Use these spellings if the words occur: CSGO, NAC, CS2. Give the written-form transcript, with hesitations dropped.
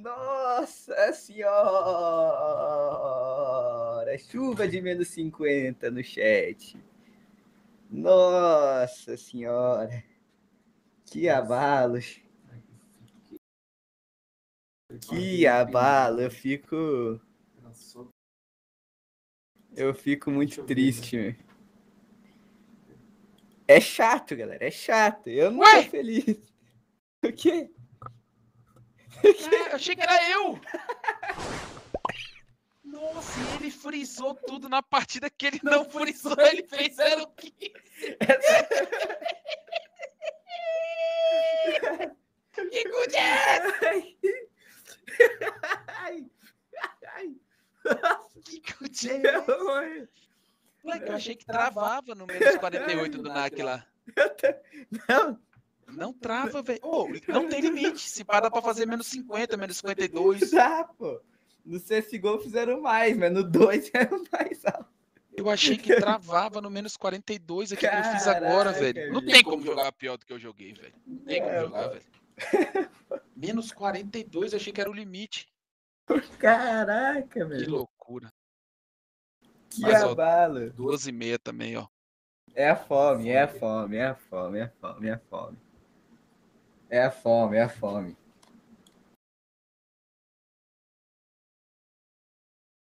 Nossa senhora! Chuva de menos 50 no chat. Nossa senhora! Que abalo! Que abalo! Eu fico muito triste, meu. É chato, galera. É chato. Eu não tô feliz. O quê? Eu achei que era eu! Nossa, ele frisou tudo na partida que ele não frisou, ele fez 0-15. Que good ass! Que good ass! Moleque, eu achei que travava no menos 48 do NAC lá. Não! Não trava, velho. Oh, não tem limite. Se parar pra fazer menos 50, menos 52. Ah, pô. No CSGO fizeram mais, mas no 2 era mais alto. Eu achei que travava no menos 42 aqui. Caraca, que eu fiz agora, velho. Não tem como jogar pior do que eu joguei, velho. Não tem como jogar, velho. Menos 42, eu achei que era o limite. Caraca, velho. Que loucura. Que abalo. 12:30 também, ó. É a fome, é a fome, é a fome, é a fome, é a fome. É a fome, é a fome.